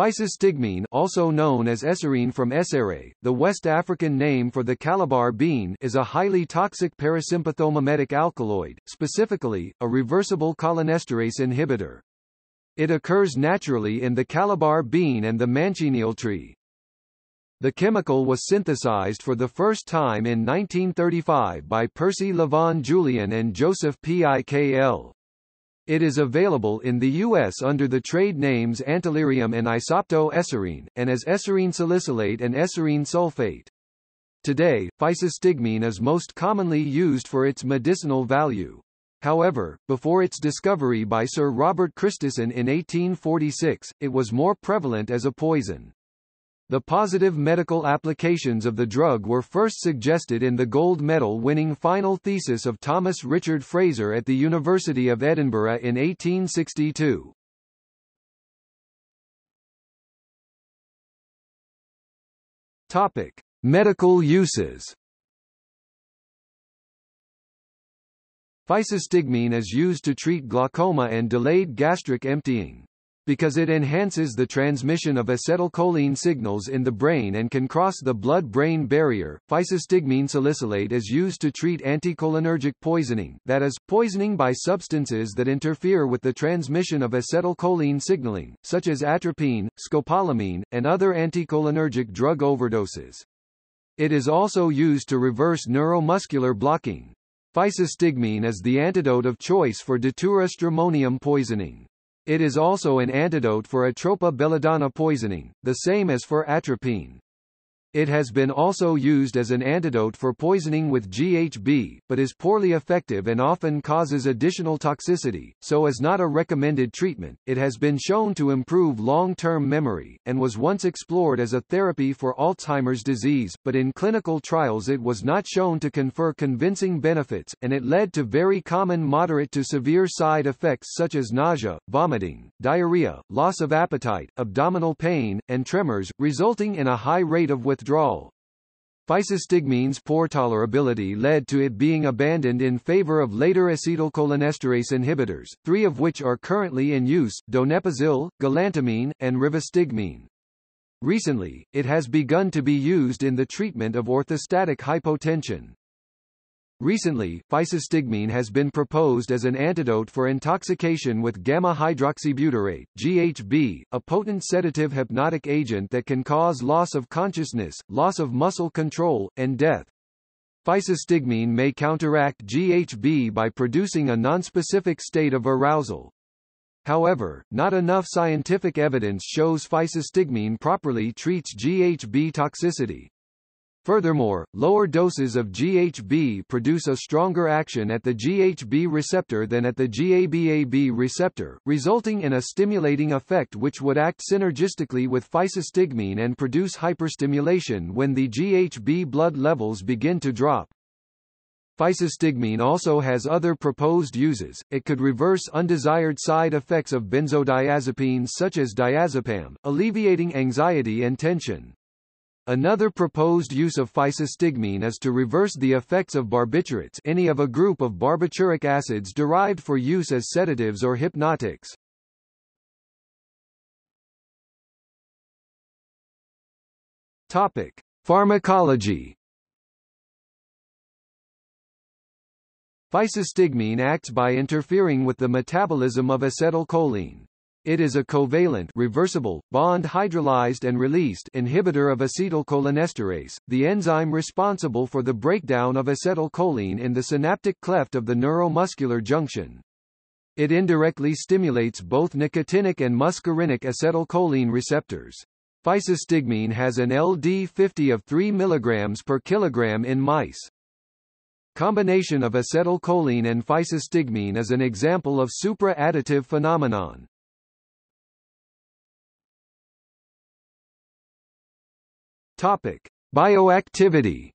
Physostigmine, also known as eserine from Esere, the West African name for the Calabar bean, is a highly toxic parasympathomimetic alkaloid, specifically, a reversible cholinesterase inhibitor. It occurs naturally in the Calabar bean and the Manchineel tree. The chemical was synthesized for the first time in 1935 by Percy Lavon Julian and Joseph P.I.K.L. It is available in the U.S. under the trade names Antilirium and Isopto Eserine, and as eserine salicylate and eserine sulfate. Today, physostigmine is most commonly used for its medicinal value. However, before its discovery by Sir Robert Christison in 1846, it was more prevalent as a poison. The positive medical applications of the drug were first suggested in the gold medal-winning final thesis of Thomas Richard Fraser at the University of Edinburgh in 1862. Topic: Medical uses. Physostigmine is used to treat glaucoma and delayed gastric emptying. Because it enhances the transmission of acetylcholine signals in the brain and can cross the blood-brain barrier, physostigmine salicylate is used to treat anticholinergic poisoning, that is, poisoning by substances that interfere with the transmission of acetylcholine signaling, such as atropine, scopolamine, and other anticholinergic drug overdoses. It is also used to reverse neuromuscular blocking. Physostigmine is the antidote of choice for datura stramonium poisoning. It is also an antidote for Atropa belladonna poisoning, the same as for atropine. It has been also used as an antidote for poisoning with GHB, but is poorly effective and often causes additional toxicity, so is not a recommended treatment. It has been shown to improve long-term memory, and was once explored as a therapy for Alzheimer's disease, but in clinical trials it was not shown to confer convincing benefits, and it led to very common moderate to severe side effects such as nausea, vomiting, diarrhea, loss of appetite, abdominal pain, and tremors, resulting in a high rate of withdrawal. Physostigmine's poor tolerability led to it being abandoned in favor of later acetylcholinesterase inhibitors, three of which are currently in use: donepezil, galantamine, and rivastigmine. Recently, it has begun to be used in the treatment of orthostatic hypotension. Recently, physostigmine has been proposed as an antidote for intoxication with gamma-hydroxybutyrate, GHB, a potent sedative hypnotic agent that can cause loss of consciousness, loss of muscle control, and death. Physostigmine may counteract GHB by producing a nonspecific state of arousal. However, not enough scientific evidence shows physostigmine properly treats GHB toxicity. Furthermore, lower doses of GHB produce a stronger action at the GHB receptor than at the GABA-B receptor, resulting in a stimulating effect which would act synergistically with physostigmine and produce hyperstimulation when the GHB blood levels begin to drop. Physostigmine also has other proposed uses. It could reverse undesired side effects of benzodiazepines such as diazepam, alleviating anxiety and tension. Another proposed use of physostigmine is to reverse the effects of barbiturates, any of a group of barbituric acids derived for use as sedatives or hypnotics. Topic: Pharmacology. Physostigmine acts by interfering with the metabolism of acetylcholine. It is a covalent, reversible, bond hydrolyzed and released inhibitor of acetylcholinesterase, the enzyme responsible for the breakdown of acetylcholine in the synaptic cleft of the neuromuscular junction. It indirectly stimulates both nicotinic and muscarinic acetylcholine receptors. Physostigmine has an LD50 of 3 mg per kilogram in mice. Combination of acetylcholine and physostigmine is an example of supra-additive phenomenon. Topic: Bioactivity.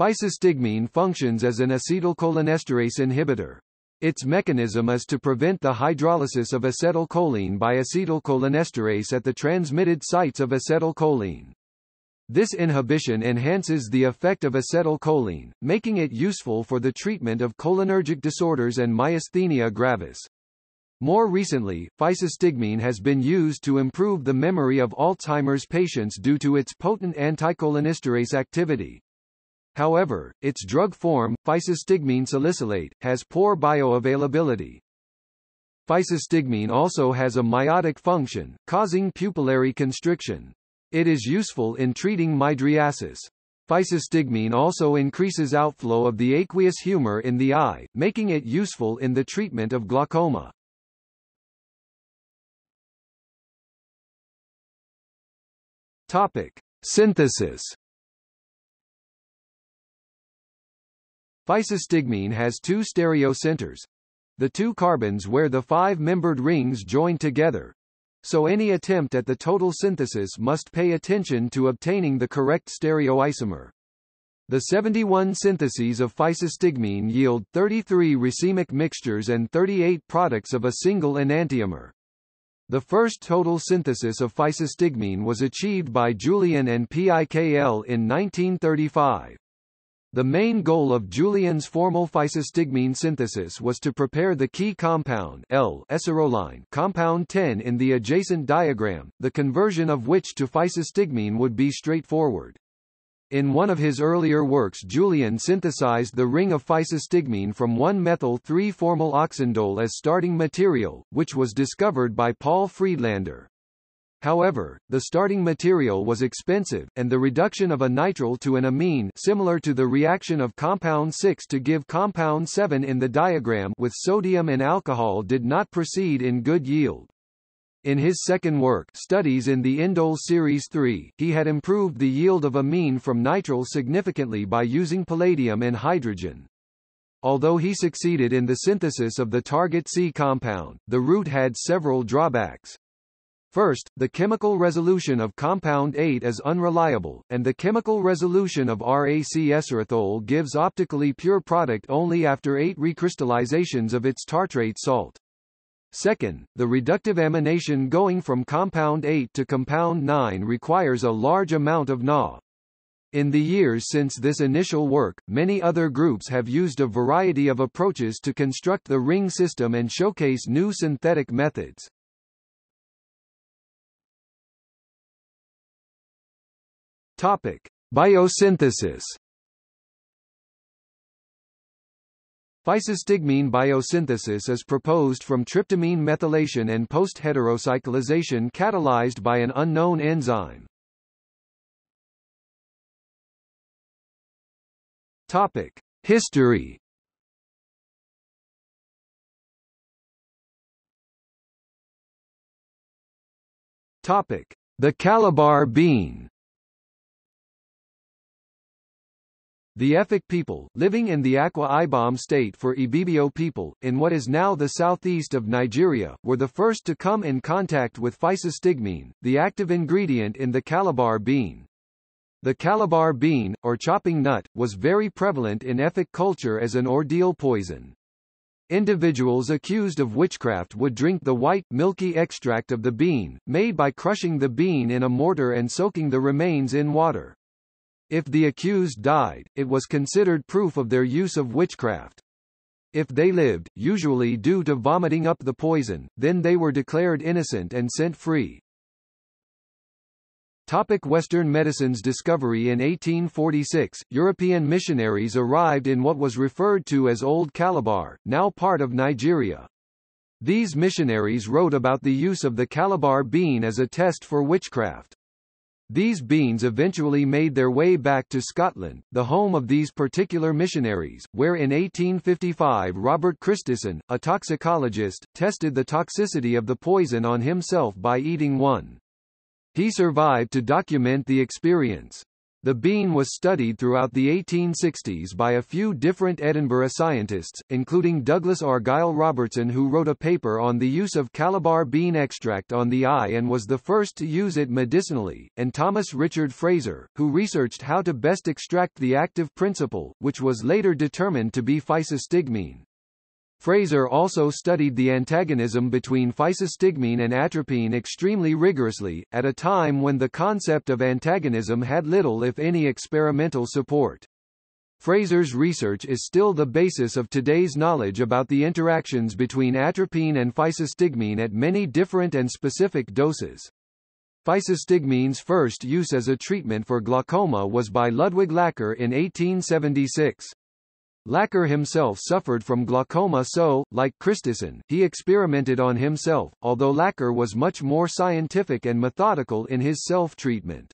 Physostigmine functions as an acetylcholinesterase inhibitor. Its mechanism is to prevent the hydrolysis of acetylcholine by acetylcholinesterase at the transmitted sites of acetylcholine. This inhibition enhances the effect of acetylcholine, making it useful for the treatment of cholinergic disorders and myasthenia gravis. More recently, physostigmine has been used to improve the memory of Alzheimer's patients due to its potent anticholinesterase activity. However, its drug form, physostigmine salicylate, has poor bioavailability. Physostigmine also has a miotic function, causing pupillary constriction. It is useful in treating mydriasis. Physostigmine also increases outflow of the aqueous humor in the eye, making it useful in the treatment of glaucoma. Topic: Synthesis. Physostigmine has two stereocenters, the two carbons where the five-membered rings join together, so any attempt at the total synthesis must pay attention to obtaining the correct stereoisomer. The 71 syntheses of physostigmine yield 33 racemic mixtures and 38 products of a single enantiomer. The first total synthesis of physostigmine was achieved by Julian and P.I.K.L. in 1935. The main goal of Julian's formal physostigmine synthesis was to prepare the key compound L-eseroline compound 10 in the adjacent diagram, the conversion of which to physostigmine would be straightforward. In one of his earlier works, Julian synthesized the ring of physostigmine from 1-methyl-3-formyloxindole as starting material, which was discovered by Paul Friedlander. However, the starting material was expensive, and the reduction of a nitrile to an amine, similar to the reaction of compound 6 to give compound 7 in the diagram with sodium and alcohol, did not proceed in good yield. In his second work, Studies in the Indole Series 3, he had improved the yield of amine from nitrile significantly by using palladium and hydrogen. Although he succeeded in the synthesis of the target C compound, the route had several drawbacks. First, the chemical resolution of compound 8 is unreliable, and the chemical resolution of RAC-eserithol gives optically pure product only after 8 recrystallizations of its tartrate salt. Second, the reductive amination going from compound 8 to compound 9 requires a large amount of Na. In the years since this initial work, many other groups have used a variety of approaches to construct the ring system and showcase new synthetic methods. Topic: Biosynthesis. Physostigmine biosynthesis is proposed from tryptamine methylation and post-heterocyclization catalyzed by an unknown enzyme. Topic: History. Topic: The Calabar bean. The Efik people, living in the Akwa Ibom state for Ibibio people, in what is now the southeast of Nigeria, were the first to come in contact with physostigmine, the active ingredient in the Calabar bean. The Calabar bean, or chopping nut, was very prevalent in Efik culture as an ordeal poison. Individuals accused of witchcraft would drink the white, milky extract of the bean, made by crushing the bean in a mortar and soaking the remains in water. If the accused died, it was considered proof of their use of witchcraft. If they lived, usually due to vomiting up the poison, then they were declared innocent and sent free. Topic: Western medicine's discovery. In 1846, European missionaries arrived in what was referred to as Old Calabar, now part of Nigeria. These missionaries wrote about the use of the Calabar bean as a test for witchcraft. These beans eventually made their way back to Scotland, the home of these particular missionaries, where in 1855 Robert Christison, a toxicologist, tested the toxicity of the poison on himself by eating one. He survived to document the experience. The bean was studied throughout the 1860s by a few different Edinburgh scientists, including Douglas Argyle Robertson, who wrote a paper on the use of Calabar bean extract on the eye and was the first to use it medicinally, and Thomas Richard Fraser, who researched how to best extract the active principle, which was later determined to be physostigmine. Fraser also studied the antagonism between physostigmine and atropine extremely rigorously, at a time when the concept of antagonism had little if any experimental support. Fraser's research is still the basis of today's knowledge about the interactions between atropine and physostigmine at many different and specific doses. Physostigmine's first use as a treatment for glaucoma was by Ludwig Laqueur in 1876. Laqueur himself suffered from glaucoma, so, like Christison, he experimented on himself, although Laqueur was much more scientific and methodical in his self-treatment.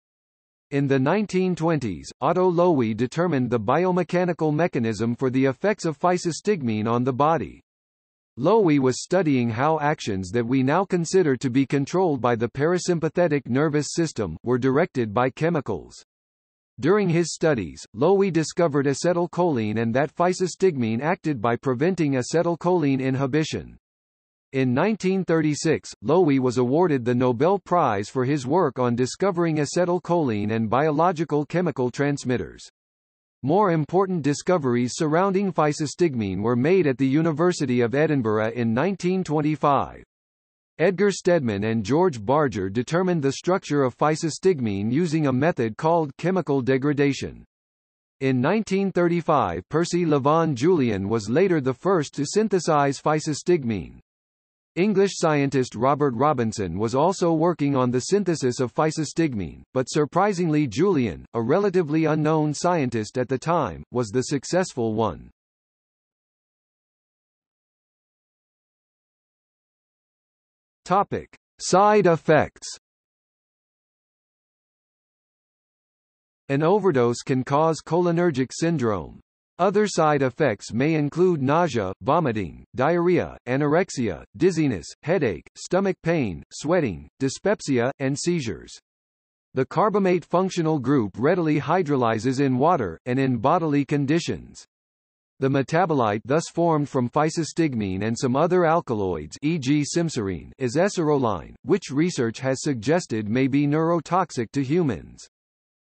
In the 1920s, Otto Loewi determined the biomechanical mechanism for the effects of physostigmine on the body. Loewi was studying how actions that we now consider to be controlled by the parasympathetic nervous system were directed by chemicals. During his studies, Loewi discovered acetylcholine and that physostigmine acted by preventing acetylcholine inhibition. In 1936, Loewi was awarded the Nobel Prize for his work on discovering acetylcholine and biological chemical transmitters. More important discoveries surrounding physostigmine were made at the University of Edinburgh in 1925. Edgar Stedman and George Barger determined the structure of physostigmine using a method called chemical degradation. In 1935, Percy Lavon Julian was later the first to synthesize physostigmine. English scientist Robert Robinson was also working on the synthesis of physostigmine, but surprisingly Julian, a relatively unknown scientist at the time, was the successful one. Topic: Side effects. An overdose can cause cholinergic syndrome. Other side effects may include nausea, vomiting, diarrhea, anorexia, dizziness, headache, stomach pain, sweating, dyspepsia, and seizures. The carbamate functional group readily hydrolyzes in water, and in bodily conditions. The metabolite thus formed from physostigmine and some other alkaloids, e.g. simserine, is eserine, which research has suggested may be neurotoxic to humans.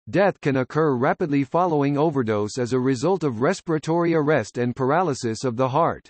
Death can occur rapidly following overdose as a result of respiratory arrest and paralysis of the heart.